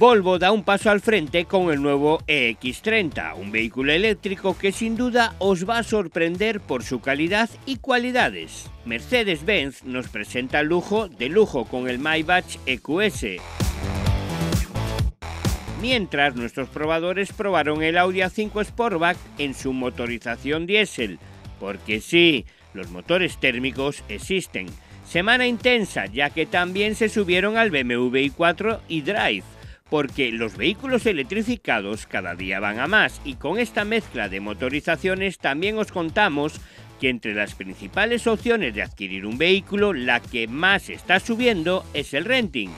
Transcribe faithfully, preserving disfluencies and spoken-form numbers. Volvo da un paso al frente con el nuevo E X treinta, un vehículo eléctrico que sin duda os va a sorprender por su calidad y cualidades. Mercedes-Benz nos presenta lujo de lujo con el Maybach E Q S, mientras nuestros probadores probaron el Audi A cinco Sportback en su motorización diésel, porque sí, los motores térmicos existen. Semana intensa, ya que también se subieron al B M W i cuatro y Drive, porque los vehículos electrificados cada día van a más, y con esta mezcla de motorizaciones también os contamos que entre las principales opciones de adquirir un vehículo, la que más está subiendo es el renting.